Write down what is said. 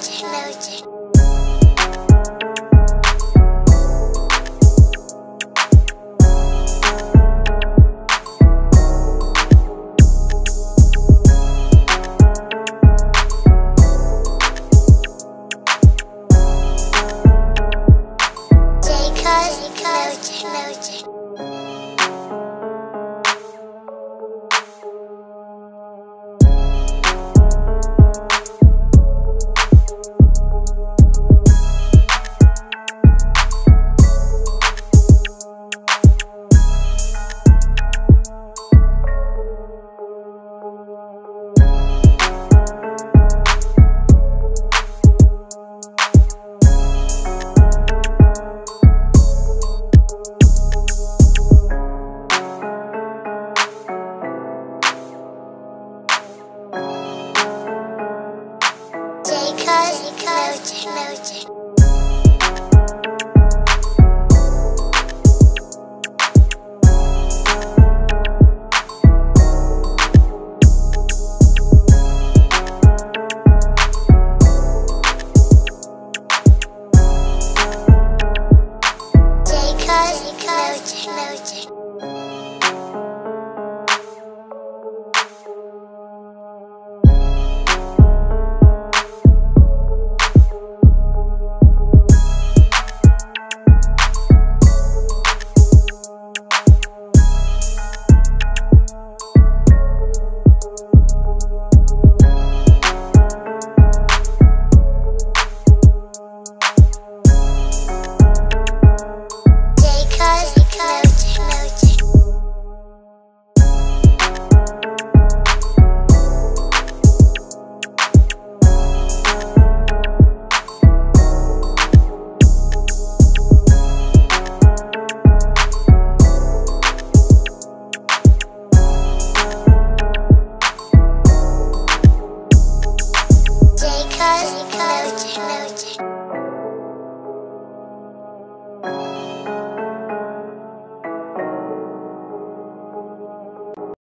Melody. Melody. Melody.